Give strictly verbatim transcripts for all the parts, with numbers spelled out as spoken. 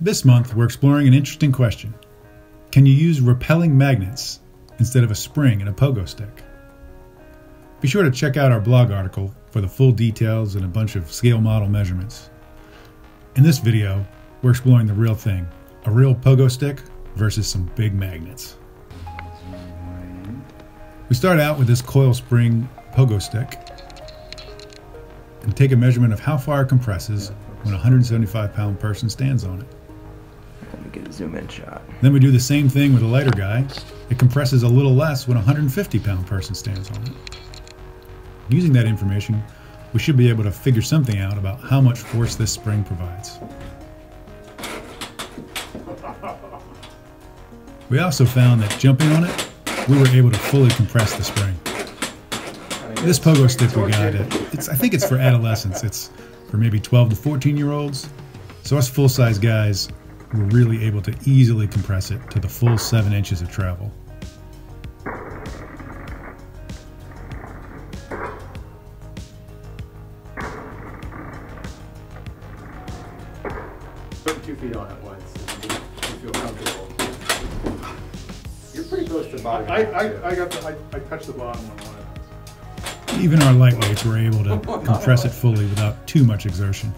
This month, we're exploring an interesting question. Can you use repelling magnets instead of a spring in a pogo stick? Be sure to check out our blog article for the full details and a bunch of scale model measurements. In this video, we're exploring the real thing, a real pogo stick versus some big magnets. We start out with this coil spring pogo stick and take a measurement of how far it compresses when a one hundred seventy-five pound person stands on it. Let me get a zoom in shot. Then we do the same thing with a lighter guy. It compresses a little less when a one hundred fifty pound person stands on it. Using that information, we should be able to figure something out about how much force this spring provides. We also found that jumping on it, we were able to fully compress the spring. This pogo stick we got, it's, I think it's for adolescents. It's for maybe twelve to fourteen year olds. So us full-size guys were really able to easily compress it to the full seven inches of travel. Put two feet on at once if you feel comfortable. You're pretty close to the bottom. I, I, I, got the, I, I touched the bottom one. Even our lightweights were able to compress it fully without too much exertion.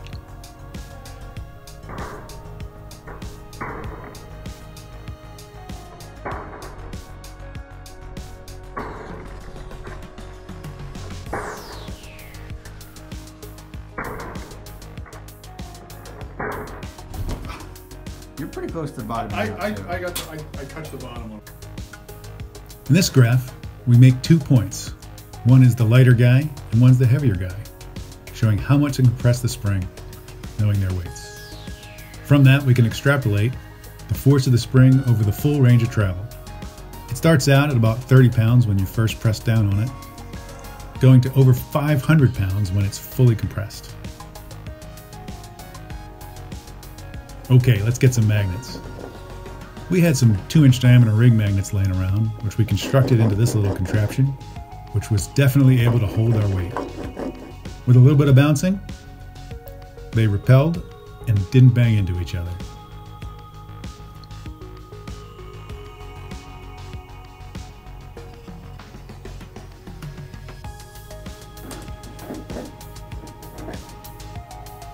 You're pretty close to the bottom. I, I, I, got the, I, I touched the bottom one. In this graph, we make two points. One is the lighter guy, and one's the heavier guy, showing how much to compress the spring, knowing their weights. From that, we can extrapolate the force of the spring over the full range of travel. It starts out at about thirty pounds when you first press down on it, going to over five hundred pounds when it's fully compressed. Okay, let's get some magnets. We had some two inch diameter ring magnets laying around, which we constructed into this little contraption, which was definitely able to hold our weight. With a little bit of bouncing, they repelled and didn't bang into each other.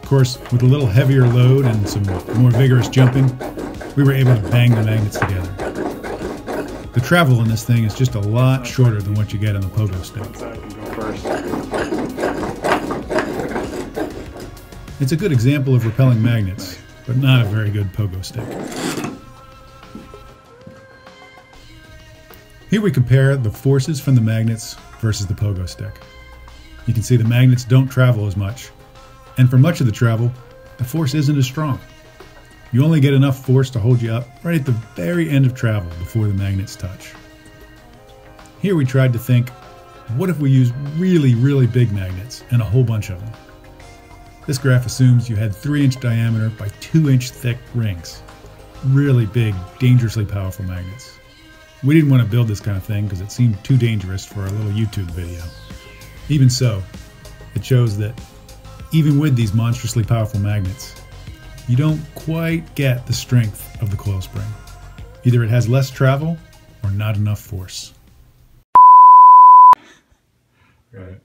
Of course, with a little heavier load and some more vigorous jumping, we were able to bang the magnets together. The travel in this thing is just a lot shorter than what you get on the pogo stick. It's a good example of repelling magnets, but not a very good pogo stick. Here we compare the forces from the magnets versus the pogo stick. You can see the magnets don't travel as much, and for much of the travel, the force isn't as strong. You only get enough force to hold you up right at the very end of travel before the magnets touch. Here we tried to think, what if we use really, really big magnets and a whole bunch of them? This graph assumes you had three inch diameter by two inch thick rings. Really big, dangerously powerful magnets. We didn't want to build this kind of thing because it seemed too dangerous for our little YouTube video. Even so, it shows that even with these monstrously powerful magnets, you don't quite get the strength of the coil spring. Either it has less travel or not enough force. Right.